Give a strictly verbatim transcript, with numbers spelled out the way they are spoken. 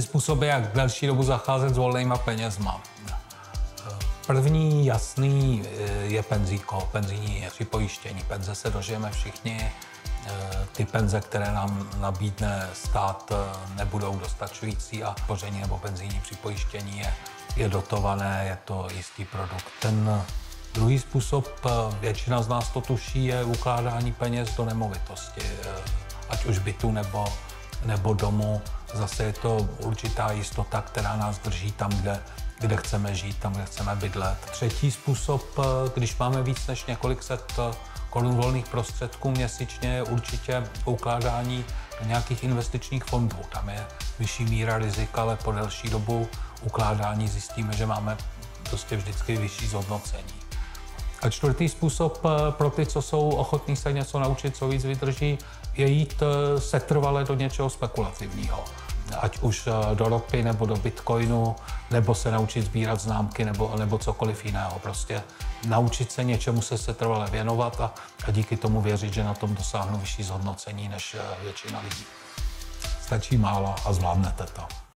čtyři způsoby, jak další dobu zacházet s volnýma penězma. První jasný je penzíko, penzijní připojištění. Penze se dožijeme všichni. Ty penze, které nám nabídne stát, nebudou dostačující a spoření nebo penzijní připojištění je, je dotované, je to jistý produkt. Ten druhý způsob, většina z nás to tuší, je ukládání peněz do nemovitosti, ať už bytu nebo, nebo domu. Zase je to určitá jistota, která nás drží tam, kde, kde chceme žít, tam, kde chceme bydlet. Třetí způsob, když máme víc než několik set korun volných prostředků měsíčně, je určitě ukládání do nějakých investičních fondů. Tam je vyšší míra rizika, ale po delší dobu ukládání zjistíme, že máme prostě vždycky vyšší zhodnocení. A čtvrtý způsob pro ty, co jsou ochotní se něco naučit, co víc vydrží, je jít setrvale do něčeho spekulativního. Ať už do ropy nebo do bitcoinu, nebo se naučit sbírat známky nebo, nebo cokoliv jiného. Prostě naučit se něčemu se setrvale věnovat a, a díky tomu věřit, že na tom dosáhnu vyšší zhodnocení než většina lidí. Stačí málo a zvládnete to.